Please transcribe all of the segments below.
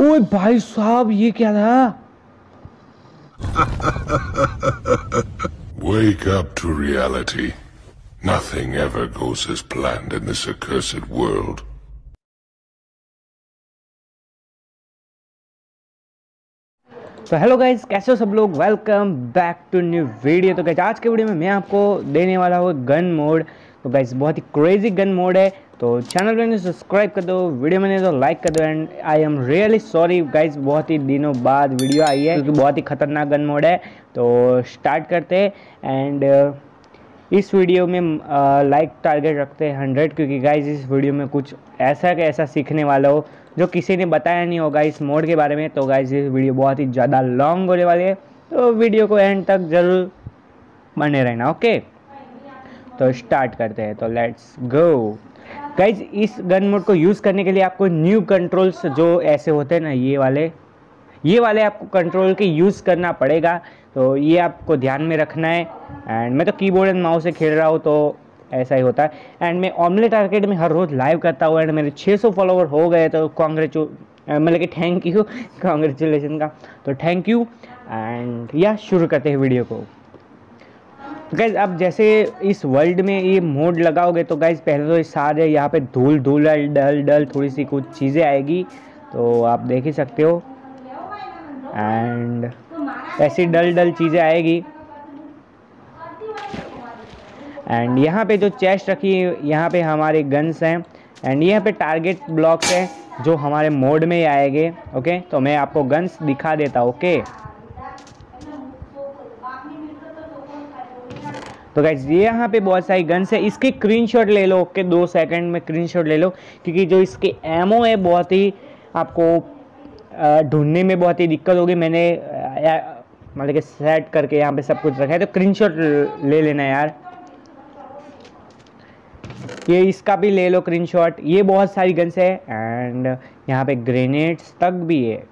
ओए भाई साहब ये क्या था? Wake up to reality. Nothing ever goes as planned in this accursed world. तो हेलो गाइज, कैसे हो सब लोग? Welcome back to new video. तो गाइज आज के वीडियो में मैं आपको देने वाला हूँ गन मोड। तो गाइज बहुत ही क्रेजी गन मोड है, तो चैनल मैंने सब्सक्राइब कर दो, वीडियो मैंने तो लाइक कर दो। And I am really sorry guys, बहुत ही दिनों बाद वीडियो आई है क्योंकि बहुत ही खतरनाक गन मोड है। तो स्टार्ट करते एंड इस वीडियो में लाइक टारगेट रखते हैं 100 क्योंकि गाइज इस वीडियो में कुछ ऐसा का ऐसा सीखने वाला हो जो किसी ने बताया नहीं होगा इस मोड के बारे में। तो गाइज ये वीडियो बहुत ही ज़्यादा लॉन्ग होने वाली है, तो वीडियो को एंड तक जरूर बने रहना। ओके तो स्टार्ट करते हैं, तो लेट्स गो। गाइज इस गन मोड को यूज़ करने के लिए आपको न्यू कंट्रोल्स जो ऐसे होते हैं ना, ये वाले आपको कंट्रोल के यूज़ करना पड़ेगा, तो ये आपको ध्यान में रखना है। एंड मैं तो कीबोर्ड एंड माउस से खेल रहा हूँ तो ऐसा ही होता है। एंड मैं ऑमलेट आर्केड में हर रोज़ लाइव करता हूँ एंड मेरे 600 फॉलोवर हो गए, तो मतलब कि थैंक यू, कॉन्ग्रेचुलेसन का तो थैंक यू। एंड या शुरू करते हैं वीडियो को। तो गाइज अब जैसे इस वर्ल्ड में ये मोड लगाओगे तो गाइज पहले तो सारे यहाँ पे धूल धूल डल डल थोड़ी सी कुछ चीज़ें आएगी, तो आप देख ही सकते हो। एंड ऐसी डल डल चीज़ें आएगी। एंड यहाँ पे जो चेस्ट रखी है, यहाँ पे हमारे गन्स हैं एंड यहाँ पे टारगेट ब्लॉक्स हैं जो हमारे मोड में ही आएंगे। ओके तो मैं आपको गन्स दिखा देता हूँ। ओके तो गाइज ये यहाँ पे बहुत सारी गन्स है, इसके स्क्रीनशॉट ले लो। ओके 2 सेकंड में स्क्रीनशॉट ले लो क्योंकि जो इसके एमओ है बहुत ही आपको ढूंढने में बहुत ही दिक्कत होगी। मैंने मतलब कि सेट करके यहाँ पे सब कुछ रखा है, तो स्क्रीनशॉट ले लेना यार। ये इसका भी ले लो स्क्रीनशॉट। ये बहुत सारी गन्स है एंड यहाँ पे ग्रेनेड्स तक भी है।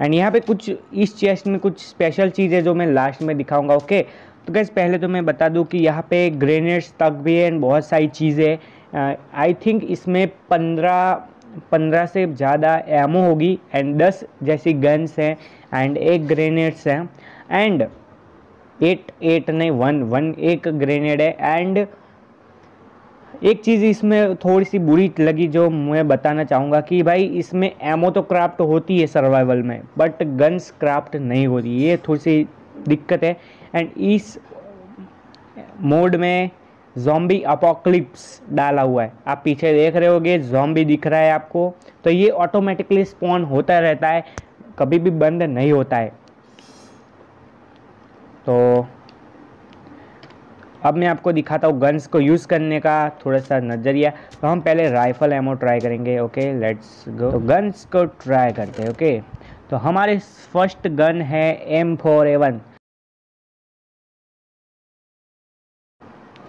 एंड यहाँ पे कुछ इस चेस्ट में कुछ स्पेशल चीज़ है जो मैं लास्ट में दिखाऊंगा। ओके तो गाइस पहले तो मैं बता दूं कि यहाँ पे ग्रेनेड्स तक भी है एंड बहुत सारी चीज़ें। आई थिंक इसमें 15 से ज़्यादा एमओ होगी एंड 10 जैसी गन्स हैं एंड 1 ग्रेनेड्स हैं एंड 1 ग्रेनेड है। एंड एक चीज़ इसमें थोड़ी सी बुरी लगी जो मैं बताना चाहूँगा कि भाई इसमें एमओ तो क्राफ्ट होती है सर्वाइवल में, बट गन्स क्राफ्ट नहीं होती, ये थोड़ी सी दिक्कत है। एंड इस मोड में ज़ॉम्बी अपोकलिप्स डाला हुआ है, आप पीछे देख रहे होगे ज़ॉम्बी दिख रहा है आपको, तो ये ऑटोमेटिकली स्पॉन होता रहता है, कभी भी बंद नहीं होता है। तो अब मैं आपको दिखाता हूँ गन्स को यूज़ करने का थोड़ा सा नज़रिया। तो हम पहले राइफ़ल एमो ट्राई करेंगे। Okay let's go. तो गन्स को ट्राई करते हैं। ओके तो हमारे फर्स्ट गन है M4A1।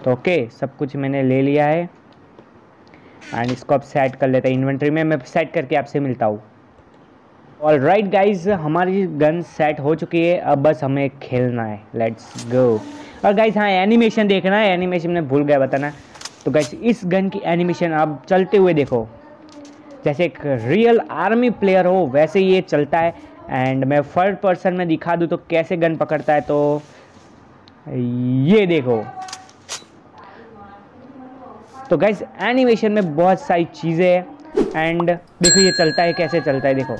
तो ओके सब कुछ मैंने ले लिया है एंड इसको अब सेट कर लेते हैं इन्वेंट्री में। मैं सेट करके आपसे मिलता हूँ। ऑलराइट गाइज, हमारी गन सेट हो चुकी है, अब बस हमें खेलना है। Let's go. और गाइज हाँ, एनिमेशन देखना है, एनिमेशन मैं भूल गया बताना। तो गाइज इस गन की एनिमेशन आप चलते हुए देखो, जैसे एक रियल आर्मी प्लेयर हो वैसे ये चलता है। एंड मैं फर्स्ट पर्सन में दिखा दूँ तो कैसे गन पकड़ता है, तो ये देखो। तो गाइज एनिमेशन में बहुत सारी चीज़ें हैं एंड देखो ये चलता है, कैसे चलता है देखो।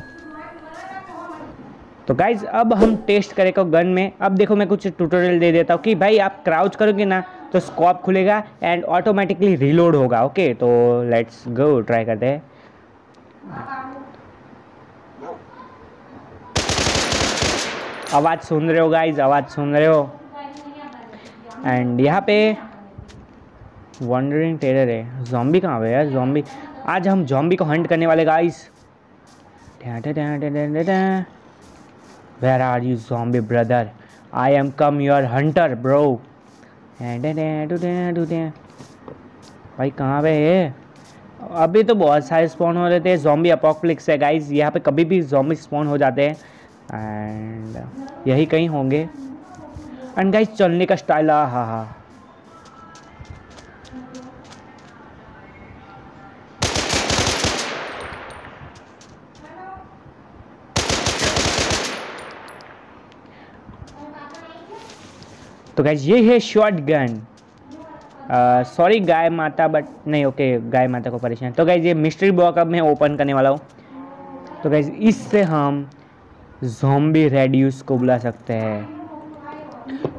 तो गाइज अब हम टेस्ट करेंगे गन में। अब देखो मैं कुछ ट्यूटोरियल दे देता हूँ कि भाई आप क्राउच करोगे ना तो स्कोप खुलेगा एंड ऑटोमेटिकली रिलोड होगा। ओके तो लेट्स गो ट्राई करते हैं। आवाज़ सुन रहे हो गाइज, आवाज़ सुन रहे हो। एंड यहाँ पे वंडरिंग टेरर है। ज़ॉम्बी कहाँ पे यार? ज़ॉम्बी, आज हम ज़ॉम्बी को हंट करने वाले guys. Where are you zombie brother? I am come your hunter bro. भाई कहाँ पे है? अभी तो बहुत सारे स्पॉन हो रहे थे। ज़ॉम्बी अपोकलिप्स है गाइज, यहाँ पे कभी भी ज़ॉम्बी स्पॉन हो जाते हैं एंड यही कहीं होंगे। एंड गाइज चलने का स्टाइल, हाँ। तो गाइज ये है शॉटगन। सॉरी गाय माता, बट नहीं ओके गाय माता को परेशान। तो गाइज ये मिस्ट्री बॉक्स अब मैं ओपन करने वाला हूँ। तो गाइज इससे हम ज़ॉम्बी रेड्यूस को बुला सकते हैं।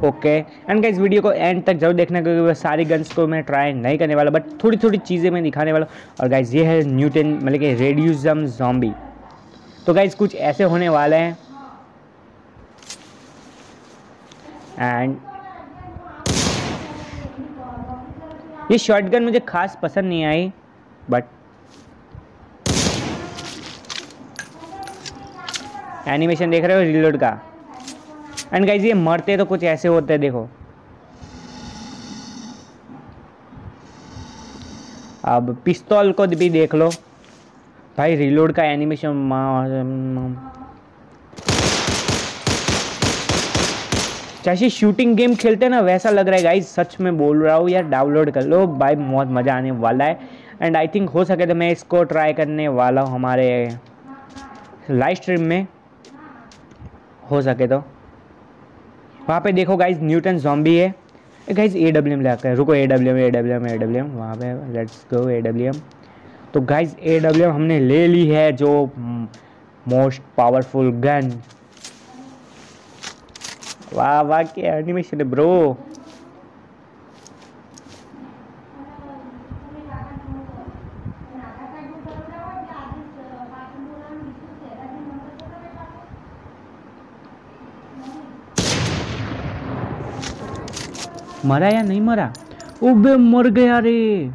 ओके एंड गाइस वीडियो को एंड तक जरूर देखना, क्योंकि सारी गन्स को मैं ट्राई नहीं करने वाला, बट थोड़ी थोड़ी चीज़ें मैं दिखाने वाला हूँ। और गाइस ये है न्यूटन, मतलब कि रेड्यूजम ज़ॉम्बी। तो गाइस कुछ ऐसे होने वाले हैं। एंड ये शॉटगन मुझे खास पसंद नहीं आई, बट एनिमेशन देख रहे हो रिलोड का। एंड गाइज ये मरते तो कुछ ऐसे होते हैं, देखो। अब पिस्तौल को भी देख लो भाई, रिलोड का एनिमेशन। जैसे शूटिंग गेम खेलते हैं ना, वैसा लग रहा है गाइज, सच में बोल रहा हूँ यार। डाउनलोड कर लो भाई, बहुत मज़ा आने वाला है। एंड आई थिंक हो सके तो मैं इसको ट्राई करने वाला हूँ हमारे लाइव स्ट्रीम में, हो सके तो। वहाँ पे देखो गाइज न्यूटन ज़ॉम्बी है। गाइज AWM लगता है, रुको AWM वहाँ पे, लेट्स गो AWM। तो गाइज AWM हमने ले ली है, जो मोस्ट पावरफुल गन। वाह वाह क्या एनिमेशन है ब्रो। मरा या नहीं मरा? ओबे मर गया रे।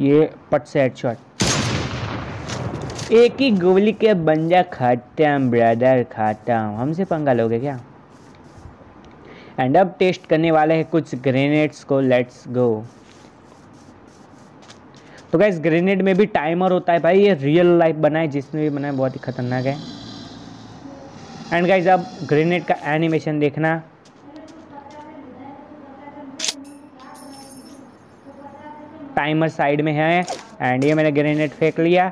ये पट से हेडशॉट। एक ही गोली के बंजा खाते हम ब्रदर, खाता हूँ। हमसे पंगा लोगे क्या? एंड अब टेस्ट करने वाले हैं कुछ ग्रेनेड्स को, लेट्स गो। तो गाइस ग्रेनेड में भी टाइमर होता है भाई, ये रियल लाइफ बनाए, जिसने भी बनाए बहुत ही खतरनाक है। एंड गाइस अब ग्रेनेड का एनिमेशन देखना। टाइमर साइड में है। एंड ये मैंने ग्रेनेड फेंक लिया।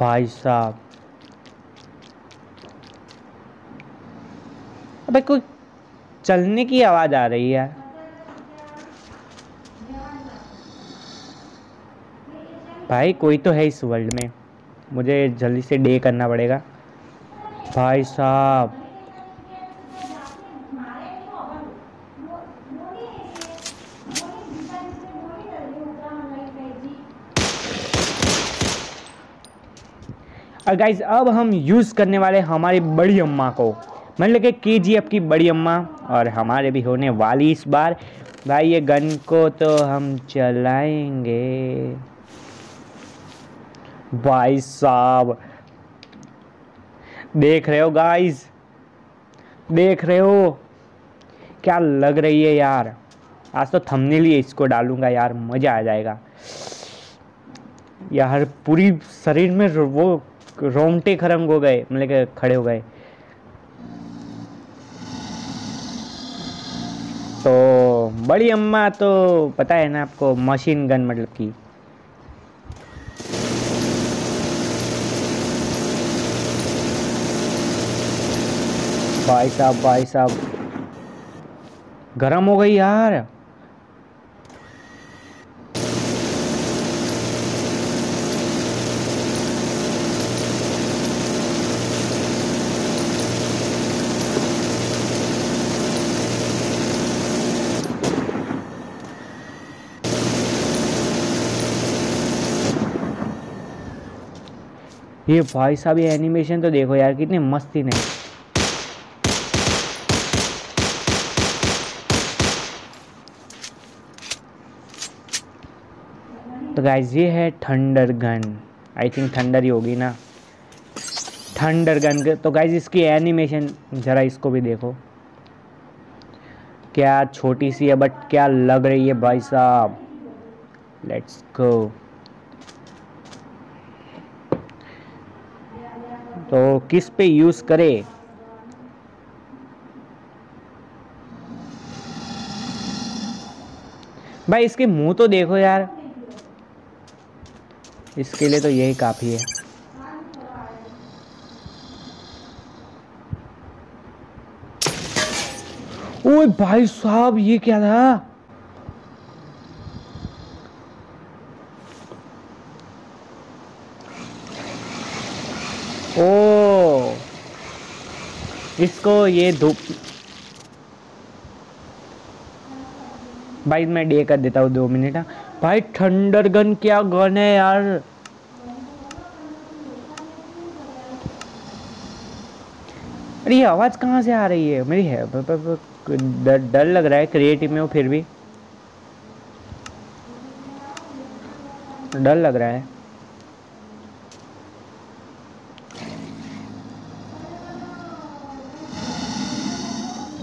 भाई साहब भाई कोई चलने की आवाज आ रही है। भाई कोई तो है इस वर्ल्ड में, मुझे जल्दी से डे करना पड़ेगा। भाई साहब और गाइज अब हम यूज करने वाले हमारी बड़ी अम्मा को, मतलब कि KGF की बड़ी अम्मा, और हमारे भी होने वाली इस बार। भाई ये गन को तो हम चलाएंगे। भाई साहब देख रहे हो गाइस, देख रहे हो क्या लग रही है यार। आज तो थंबनेल ही इसको डालूंगा यार, मज़ा आ जाएगा यार। पूरी शरीर में वो रोंगटे खरंग हो गए, मतलब कि खड़े हो गए। तो बड़ी अम्मा तो पता है ना आपको, मशीन गन मतलब की। भाई साहब गरम हो गई यार। ये भाई साहब ये एनिमेशन तो देखो यार, कितनी मस्ती ने। तो गाइज ये है thunder gun, I think thunder ही होगी ना, थंडर गन। तो गाइज इसकी एनिमेशन जरा इसको भी देखो, क्या छोटी सी है बट क्या लग रही है भाई साहब। Let's go. तो किस पे यूज़ करे? भाई इसके मुंह तो देखो यार, इसके लिए तो यही काफ़ी है। ओए भाई साहब ये क्या था? ओ इसको ये धूप, भाई मैं डे कर देता हूँ 2 मिनट। भाई थंडर गन क्या गन है यार। अरे ये आवाज कहाँ से आ रही है मेरी? है डर लग रहा है क्रिएटिव में, वो फिर भी डर लग रहा है।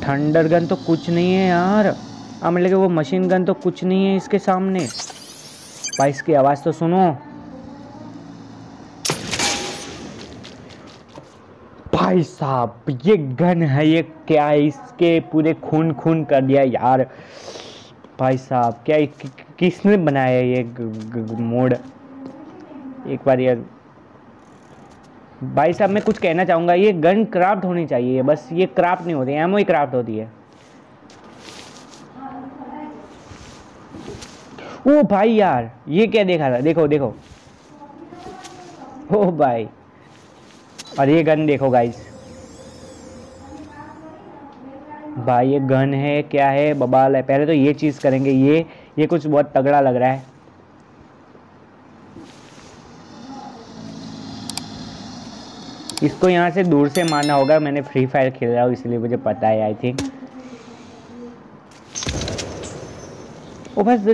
थंडर गन तो कुछ नहीं है यार, हाँ मतलब वो मशीन गन तो कुछ नहीं है इसके सामने। भाई इसकी आवाज़ तो सुनो। भाई साहब ये गन है, ये क्या है? इसके पूरे खून खून कर दिया यार। भाई साहब क्या किसने बनाया ये मोड? एक बार यार भाई साहब मैं कुछ कहना चाहूँगा, ये गन क्राफ्ट होनी चाहिए बस। ये क्राफ्ट नहीं होती है, एमओ ही क्राफ्ट होती है। ओ भाई यार ये क्या देखा था? देखो देखो, ओ भाई। और ये गन देखो गाइस, भाई ये गन है क्या है बबाल है। पहले तो ये चीज़ करेंगे, ये कुछ बहुत तगड़ा लग रहा है। इसको यहाँ से दूर से मारना होगा। मैंने फ्री फायर खेल रहा हूँ इसलिए मुझे पता है आई थिंक। ओ बस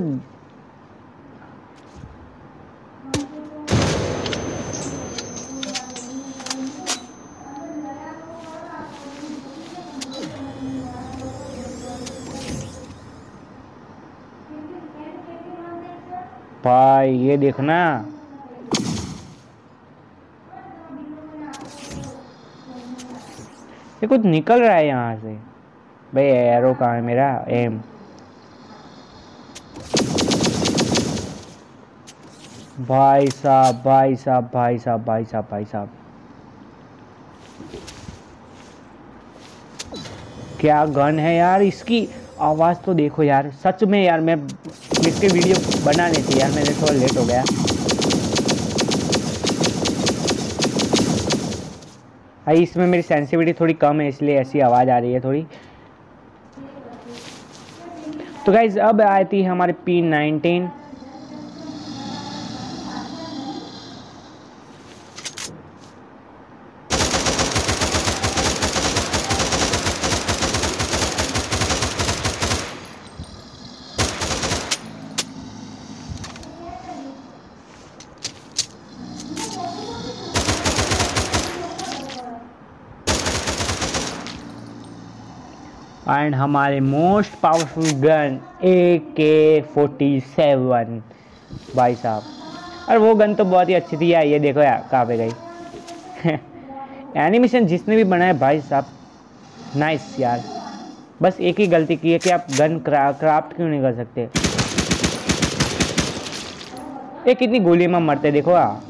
भाई ये देखना, ये कुछ निकल रहा है यहाँ से। भाई एरो कहाँ है मेरा एम? भाई साहब भाई साहब भाई साहब भाई साहब भाई साहब क्या गन है यार। इसकी आवाज़ तो देखो यार, सच में यार मैं इसकी वीडियो बनाने थी यार, मैंने थोड़ा लेट हो गया। भाई इसमें मेरी सेंसिटिविटी थोड़ी कम है इसलिए ऐसी आवाज़ आ रही है थोड़ी। तो गाइज अब आई थी हमारे P19। एंड हमारे मोस्ट पावरफुल गन AK-47 भाई साहब। और वो गन तो बहुत ही अच्छी थी यार। ये देखो यार कहाँ पे गई। एनिमेशन जिसने भी बनाया भाई साहब नाइस यार। बस एक ही गलती की है कि आप गन क्राफ्ट क्यों नहीं कर सकते। ये कितनी गोली में मरते देखो यार।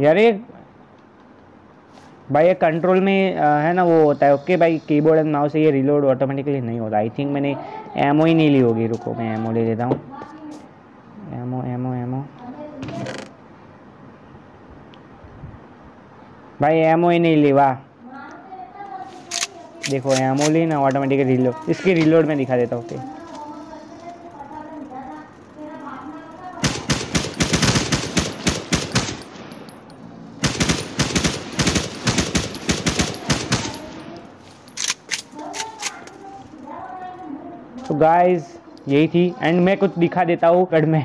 यार ये भाई ये कंट्रोल में है ना वो होता है। ओके भाई कीबोर्ड एंड माउस से ये रिलोड ऑटोमेटिकली नहीं होता। आई थिंक मैंने एमओ ही नहीं ली होगी। रुको मैं एमओ ले लेता हूँ। एमओ एमओ एमओ भाई एमओ ही नहीं ली। वाह देखो एमओ ली ना ऑटोमेटिक रिलोड। इसकी रिलोड में दिखा देता हूँ। ओके तो गाइज यही थी। एंड मैं कुछ दिखा देता हूँ कट में।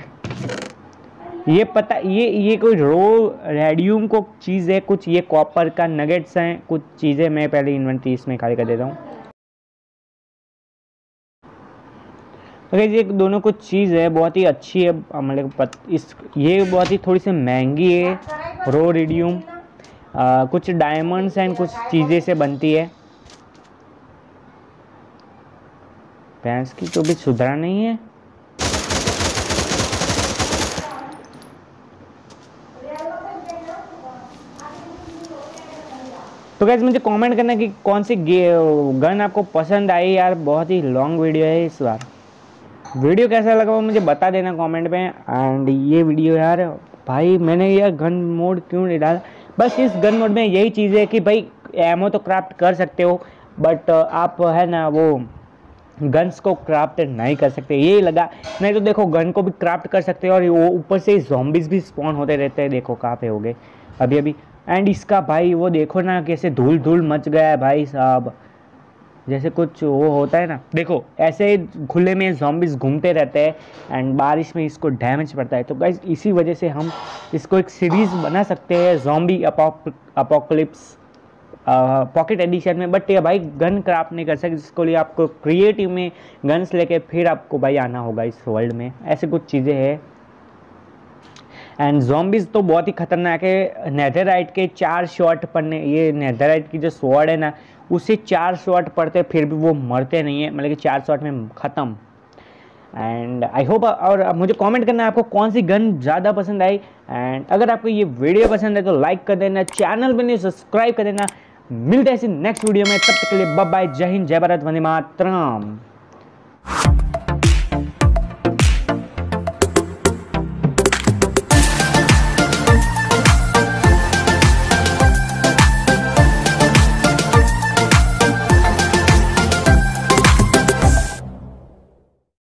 ये पता ये कोई रो रेडियम को चीज़ है कुछ, ये कॉपर का नगेट्स हैं कुछ चीज़ें। मैं पहले इन्वेंट्री इसमें खाली कर देता हूँ। अगर ये दोनों कुछ चीज़ है बहुत ही अच्छी है, मतलब इस ये बहुत ही थोड़ी सी महंगी है, रो रेडियम कुछ डायमंड्स एंड कुछ चीज़ें से बनती है। भैंस की तो भी सुधरा नहीं है। तो गाइस मुझे कमेंट करना कि कौन सी गन आपको पसंद आई। यार बहुत ही लॉन्ग वीडियो है इस बार। वीडियो कैसा लगा वो मुझे बता देना कमेंट में। एंड ये वीडियो यार भाई मैंने यार गन मोड क्यों नहीं डाला, बस इस गन मोड में यही चीज़ है कि भाई एमओ तो क्राफ्ट कर सकते हो बट आप है ना वो गन्स को क्राफ्ट नहीं कर सकते, यही लगा। नहीं तो देखो गन को भी क्राफ्ट कर सकते हो और वो ऊपर से ज़ॉम्बीज़ भी स्पॉन होते रहते हैं। देखो कहाँ पे हो गए अभी अभी। एंड इसका भाई वो देखो ना कैसे धूल धूल मच गया है भाई साहब, जैसे कुछ वो होता है ना। देखो ऐसे ही खुले में ज़ॉम्बीज़ घूमते रहते हैं एंड बारिश में इसको डैमेज पड़ता है। तो गाइस इसी वजह से हम इसको एक सीरीज़ बना सकते हैं ज़ॉम्बी अपोकलिप्स पॉकेट एडिशन में। बट ये भाई गन क्राफ्ट नहीं कर सकते, जिसको लिए आपको क्रिएटिव में गन्स लेके फिर आपको भाई आना होगा इस वर्ल्ड में। ऐसे कुछ चीज़ें हैं। एंड ज़ॉम्बीज़ तो बहुत ही खतरनाक है। नेदरराइट के 4 शॉट पड़ने, ये नेदरराइट की जो स्वॉर्ड है ना उसे 4 शॉट पड़ते फिर भी वो मरते नहीं है, मतलब कि 4 शॉट में ख़त्म। एंड आई होप, और मुझे कमेंट करना है आपको कौन सी गन ज़्यादा पसंद आई। एंड अगर आपको ये वीडियो पसंद है तो लाइक कर देना, चैनल पर नहीं सब्सक्राइब कर देना। मिलते हैं ऐसी नेक्स्ट वीडियो में, तब तक के लिए बाय बाय। जय हिंद, जय भारत, वंदे मातरम।